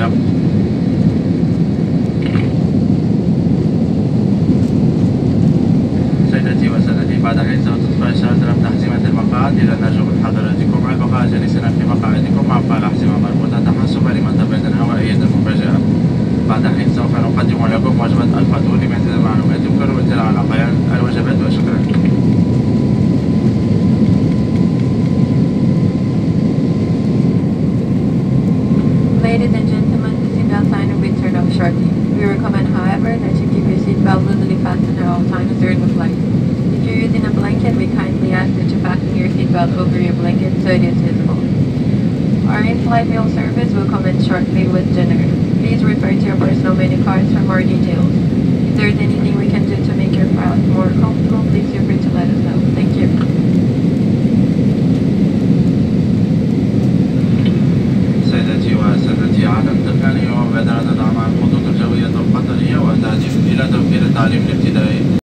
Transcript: filling up. سيدتي وسادتي، بعد حين ستدفع الشارة تحسيمة المقاعد إلى النجوم حضراتكم. على بقاء جالسنا في مقاعدكم عبر الأحزمة المربوطة تحسبا لمنطقة هوائية مفاجئة. بعد حين سوف نقدم لكم وجبة الفطور لمثل المعلومات يمكن الاطلاع على بقايا الوجبات وشكرا. Ladies and gentlemen, the seatbelt sign will be turned off shortly. We recommend, however, that you keep your seatbelt loosely fastened at all times during the flight. If you're using a blanket, we kindly ask that you fasten your seatbelt over your blanket so it is visible. Our in-flight meal service will commence shortly with dinner. Please refer to your personal menu cards for more details. If there is anything we can do to make your flight more comfortable, please do.